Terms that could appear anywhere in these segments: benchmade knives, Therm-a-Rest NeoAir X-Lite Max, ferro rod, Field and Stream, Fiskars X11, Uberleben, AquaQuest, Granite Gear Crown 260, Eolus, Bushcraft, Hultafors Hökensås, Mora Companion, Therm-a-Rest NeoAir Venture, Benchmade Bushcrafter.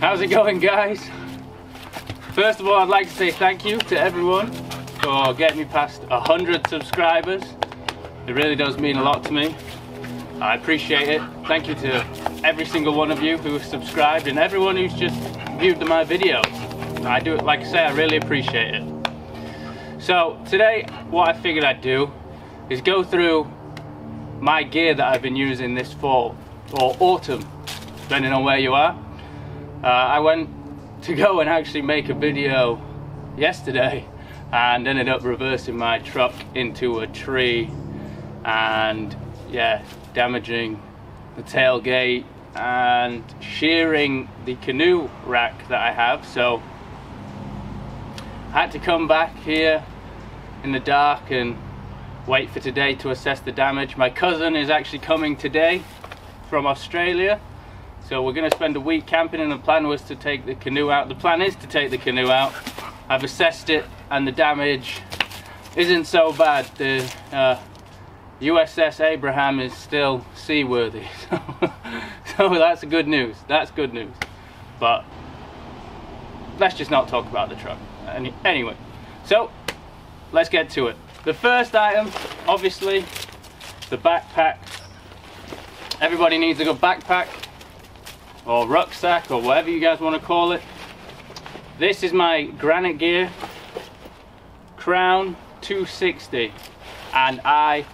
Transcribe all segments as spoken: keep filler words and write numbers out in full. How's it going, guys? First of all, I'd like to say thank you to everyone for getting me past one hundred subscribers. It really does mean a lot to me. I appreciate it. Thank you to every single one of you who have subscribed and everyone who's just viewed my video. I do, like I say, I really appreciate it. So today, what I figured I'd do is go through my gear that I've been using this fall or autumn, depending on where you are. Uh, I went to go and actually make a video yesterday and ended up reversing my truck into a tree and yeah, damaging the tailgate and shearing the canoe rack that I have. So I had to come back here in the dark and wait for today to assess the damage. My cousin is actually coming today from Australia, so we're going to spend a week camping, and the plan was to take the canoe out. The plan is to take the canoe out. I've assessed it and the damage isn't so bad. The uh, U S S Abraham is still seaworthy, so, so that's good news, that's good news. But let's just not talk about the truck. Any, anyway, so let's get to it. The first item, obviously, the backpack. Everybody needs a good backpack, or rucksack, or whatever you guys want to call it. This is my Granite Gear Crown two sixty, and I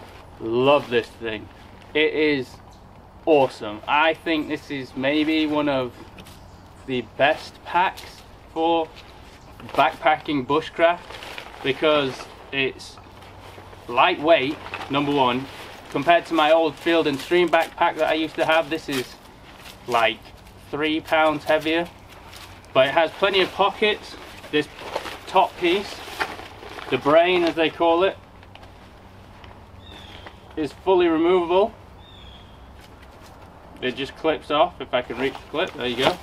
love this thing. It is awesome. I think this is maybe one of the best packs for backpacking bushcraft, because it's lightweight, number one. Compared to my old Field and Stream backpack that I used to have, this is like three pounds heavier, but it has plenty of pockets. This top piece, the brain as they call it, is fully removable. It just clips off. If I can reach the clip, there you go.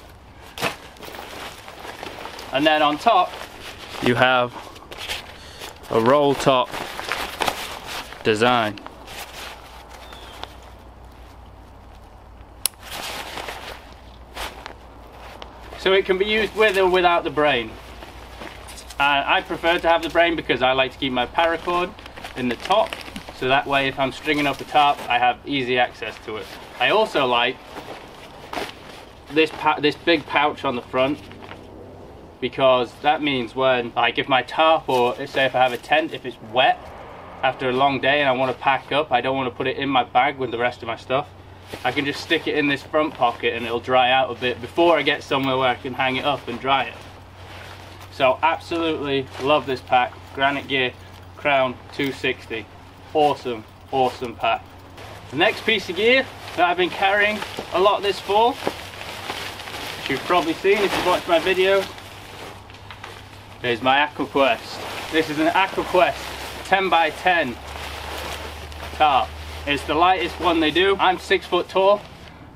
And then on top you have a roll top design. So it can be used with or without the brain. Uh, I prefer to have the brain because I like to keep my paracord in the top, so that way if I'm stringing up a tarp, I have easy access to it. I also like this, this big pouch on the front, because that means when, like if my tarp or say if I have a tent, if it's wet after a long day and I want to pack up, I don't want to put it in my bag with the rest of my stuff. I can just stick it in this front pocket and it'll dry out a bit before I get somewhere where I can hang it up and dry it. So absolutely love this pack. Granite Gear Crown two sixty. Awesome, awesome pack. The next piece of gear that I've been carrying a lot this fall, which you've probably seen if you've watched my video, is my AquaQuest. This is an AquaQuest ten by ten tarp. It's the lightest one they do. I'm six foot tall,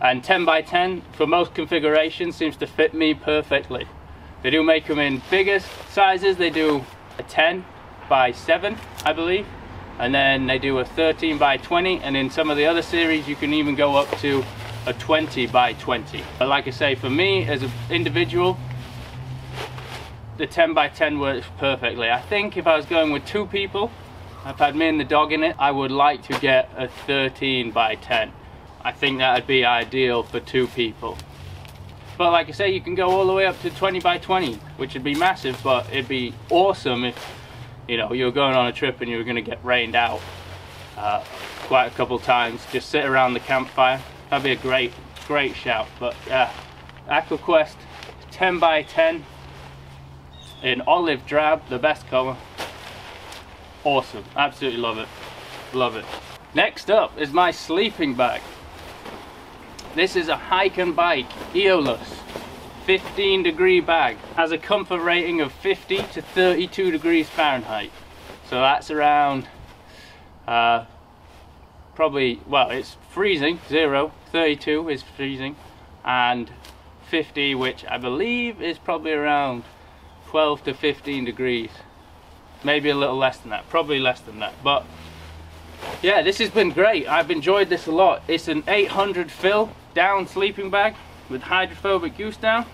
and ten by ten for most configurations seems to fit me perfectly. They do make them in bigger sizes. They do a ten by seven, I believe, and then they do a thirteen by twenty, and in some of the other series you can even go up to a twenty by twenty. But like I say, for me as an individual, the ten by ten works perfectly. I think if I was going with two people, I've had me and the dog in it, I would like to get a thirteen by ten. I think that would be ideal for two people. But like I say, you can go all the way up to twenty by twenty, which would be massive, but it'd be awesome if, you know, you were going on a trip and you were going to get rained out uh, quite a couple times. Just sit around the campfire. That'd be a great, great shout. But yeah, uh, AquaQuest ten by ten in olive drab, the best color. Awesome, absolutely love it, love it. Next up is my sleeping bag. This is a hike and bike Eolus fifteen degree bag. Has a comfort rating of fifty to thirty-two degrees Fahrenheit. So that's around uh, probably, well, it's freezing, zero, thirty-two is freezing, and fifty, which I believe is probably around twelve to fifteen degrees. Maybe a little less than that, probably less than that. But yeah, this has been great. I've enjoyed this a lot. It's an eight hundred fill down sleeping bag with hydrophobic goose down.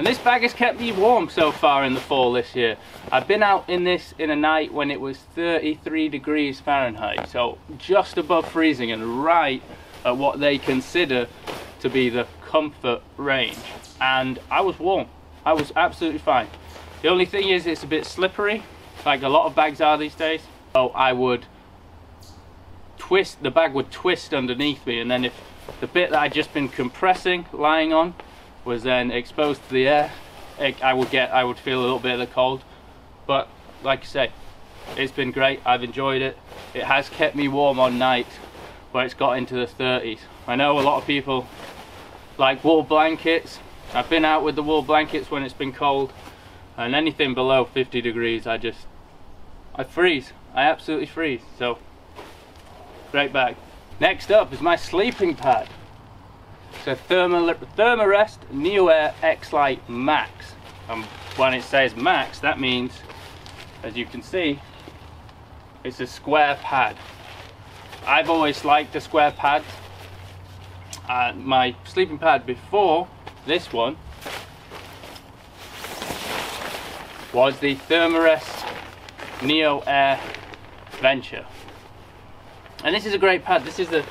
And this bag has kept me warm so far in the fall this year. I've been out in this in a night when it was thirty-three degrees Fahrenheit, so just above freezing and right at what they consider to be the comfort range. And I was warm. I was absolutely fine. The only thing is it's a bit slippery, like a lot of bags are these days. So I would twist, the bag would twist underneath me, and then if the bit that I'd just been compressing, lying on, was then exposed to the air, it, I would get, I would feel a little bit of the cold. But like I say, it's been great. I've enjoyed it. It has kept me warm on nights where it's got into the thirties. I know a lot of people like wool blankets. I've been out with the wool blankets when it's been cold, and anything below fifty degrees, I just, I freeze. I absolutely freeze. So great bag. Next up is my sleeping pad. So Therm-a-Rest NeoAir X-Lite Max. And when it says Max, that means, as you can see, it's a square pad. I've always liked the square pads. Uh, my sleeping pad before this one was the Therm-a-Rest NeoAir Venture. And this is a great pad. This is the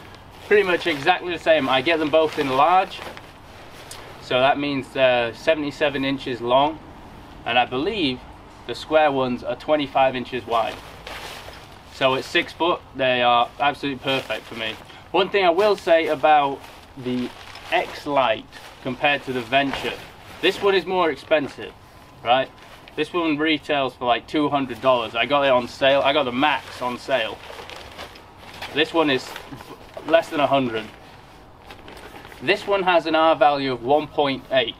pretty much exactly the same. I get them both in large, so that means they're seventy-seven inches long, and I believe the square ones are twenty-five inches wide. So at six foot, they are absolutely perfect for me. One thing I will say about the X-Lite compared to the Venture, this one is more expensive, right? This one retails for like two hundred dollars. I got it on sale. I got the Max on sale. This one is less than a hundred. This one has an R value of one point eight.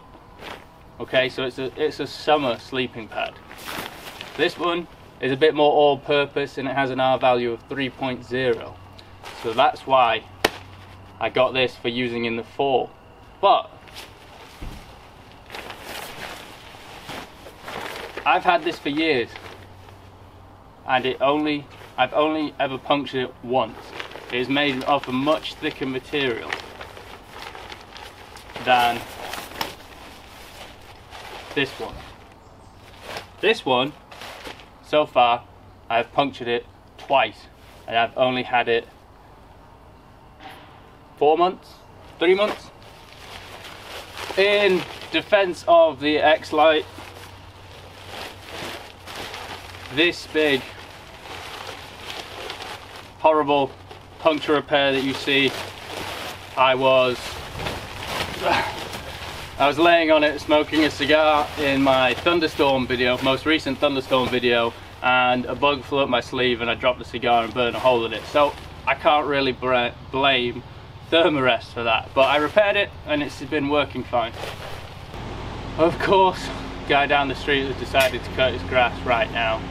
Okay, so it's a it's a summer sleeping pad. This one is a bit more all-purpose, and it has an R value of three point zero. So that's why I got this for using in the fall. But I've had this for years, and it only I've only ever punctured it once. It is made of a much thicker material than this one. This one, so far, I've punctured it twice, and I've only had it four months, three months. In defense of the X-Lite, this big horrible puncture repair that you see, I was I was laying on it smoking a cigar in my thunderstorm video, most recent thunderstorm video, and a bug flew up my sleeve and I dropped the cigar and burned a hole in it. So I can't really blame Therm-a-Rest for that, but I repaired it and it's been working fine. Of course, the guy down the street has decided to cut his grass right now.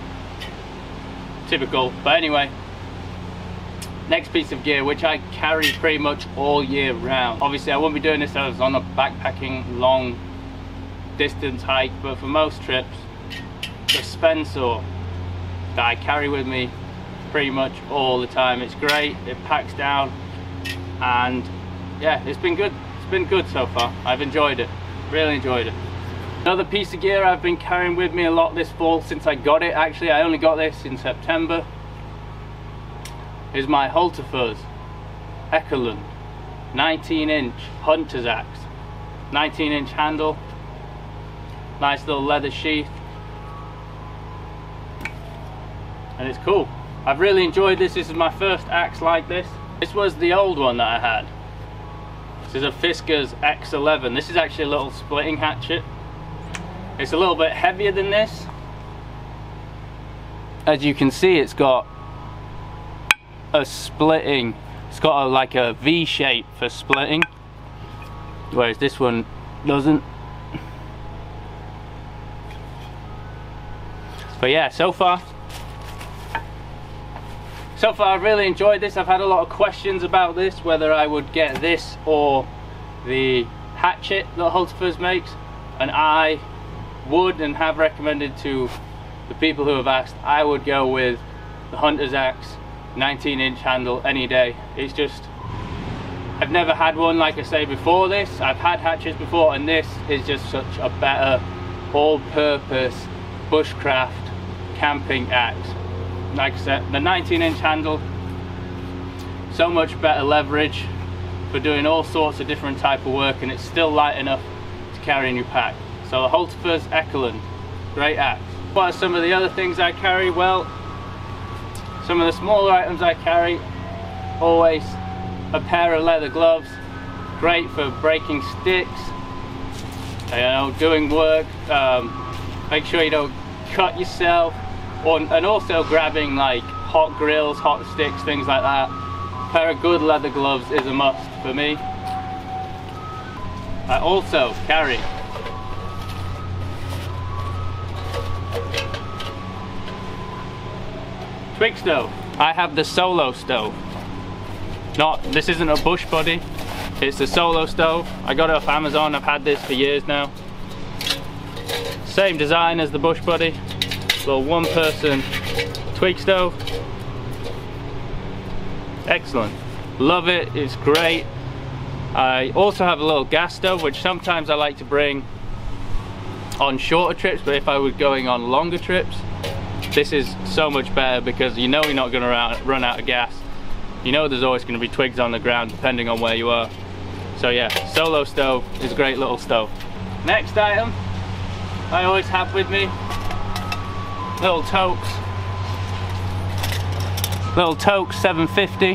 Typical. But anyway, next piece of gear, which I carry pretty much all year round. Obviously I wouldn't be doing this if I was on a backpacking long distance hike, but for most trips, the Spensor that I carry with me pretty much all the time. It's great, it packs down, and yeah, it's been good. It's been good so far. I've enjoyed it, really enjoyed it. Another piece of gear I've been carrying with me a lot this fall since I got it, actually I only got this in September, is my Hultafors Hökensås nineteen inch hunter's axe. nineteen inch handle, nice little leather sheath, and it's cool. I've really enjoyed this. This is my first axe like this. This was the old one that I had. This is a Fiskars X eleven. This is actually a little splitting hatchet. It's a little bit heavier than this. As you can see, it's got a splitting, it's got a, like a V shape for splitting, whereas this one doesn't. But yeah, so far so far I've really enjoyed this. I've had a lot of questions about this, whether I would get this or the hatchet that Hultafors makes, and I would and have recommended to the people who have asked, I would go with the hunter's axe nineteen inch handle any day. It's just I've never had one, like I say, before this. I've had hatches before, and this is just such a better all-purpose bushcraft camping axe. Like I said, the nineteen inch handle, so much better leverage for doing all sorts of different type of work, and it's still light enough to carry in your pack. So a Hultafors Hökensås, great axe. What are some of the other things I carry? Well, some of the smaller items I carry, always a pair of leather gloves, great for breaking sticks, you know, doing work, um, make sure you don't cut yourself, or, and also grabbing like hot grills, hot sticks, things like that. A pair of good leather gloves is a must for me. I also carry twig stove. I have the solo stove. Not, this isn't a bush buddy, it's the solo stove. I got it off Amazon, I've had this for years now. Same design as the bush buddy, little one person twig stove. Excellent, love it, it's great. I also have a little gas stove, which sometimes I like to bring on shorter trips, but if I was going on longer trips, this is so much better because you know you're not going to run out of gas. You know there's always going to be twigs on the ground depending on where you are. So yeah, solo stove is a great little stove. Next item I always have with me, little toques. Little toques seven fifty.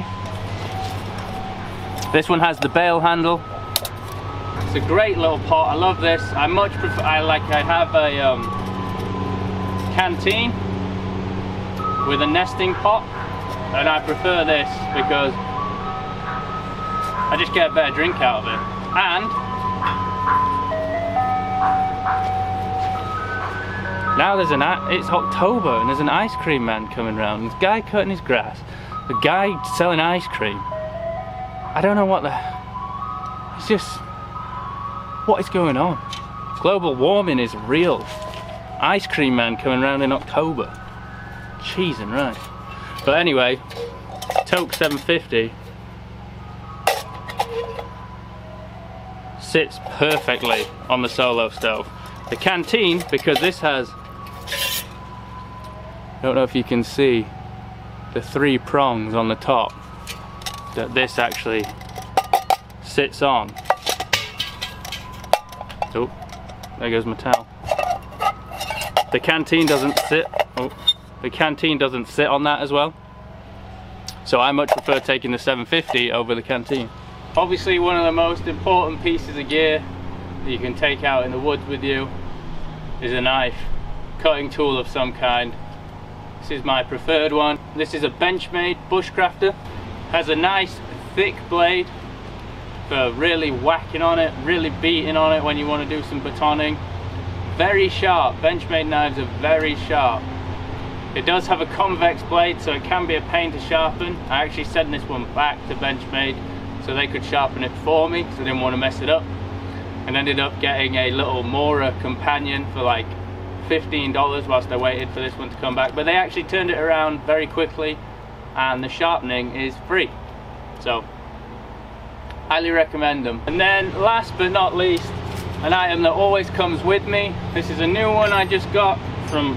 This one has the bail handle. It's a great little pot, I love this. I much prefer, I like, I have a um, canteen with a nesting pot. And I prefer this because I just get a better drink out of it. And now there's an, it's October and there's an ice cream man coming around. There's a guy cutting his grass, a guy selling ice cream. I don't know what the, it's just, what is going on? Global warming is real. Ice cream man coming around in October. Cheese and rice. But anyway, toques seven fifty sits perfectly on the solo stove. The canteen, because this has, I don't know if you can see the three prongs on the top that this actually sits on. Oh, there goes my towel. The canteen doesn't sit, oh. The canteen doesn't sit on that as well. So I much prefer taking the seven fifty over the canteen. Obviously one of the most important pieces of gear that you can take out in the woods with you is a knife, cutting tool of some kind. This is my preferred one. This is a Benchmade Bushcrafter. Has a nice thick blade for really whacking on it, really beating on it when you want to do some batoning. Very sharp, Benchmade knives are very sharp. It does have a convex blade, so it can be a pain to sharpen. I actually sent this one back to Benchmade so they could sharpen it for me because I didn't want to mess it up. And ended up getting a little Mora Companion for like fifteen dollars whilst I waited for this one to come back. But they actually turned it around very quickly and the sharpening is free. So, highly recommend them. And then last but not least, an item that always comes with me. This is a new one I just got from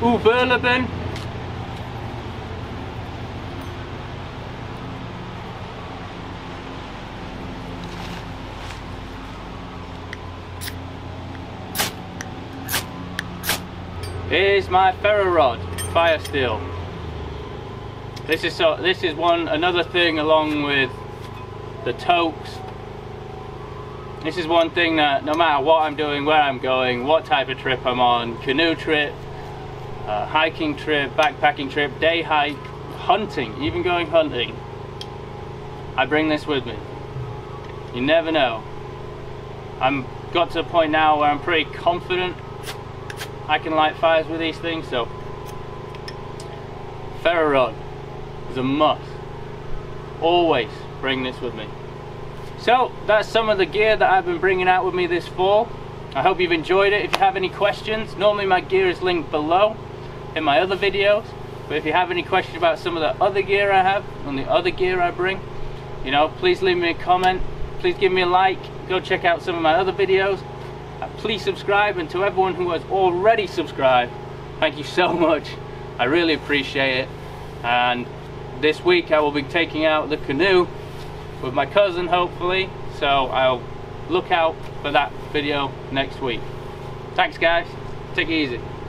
Uberleben. Here's my ferro rod, fire steel. This is so. This is one another thing along with the toques. This is one thing that no matter what I'm doing, where I'm going, what type of trip I'm on, canoe trip, Uh, hiking trip, backpacking trip, day hike, hunting, even going hunting, I bring this with me. You never know. I'm got to a point now where I'm pretty confident I can light fires with these things, so ferro rod is a must. Always bring this with me. So that's some of the gear that I've been bringing out with me this fall. I hope you've enjoyed it. If you have any questions, normally my gear is linked below in my other videos, but if you have any questions about some of the other gear I have and the other gear I bring, You know, please leave me a comment, please give me a like, go check out some of my other videos, uh, please subscribe, and to everyone who has already subscribed, thank you so much, I really appreciate it. And this week I will be taking out the canoe with my cousin, hopefully, so I'll look out for that video next week. Thanks guys, take it easy.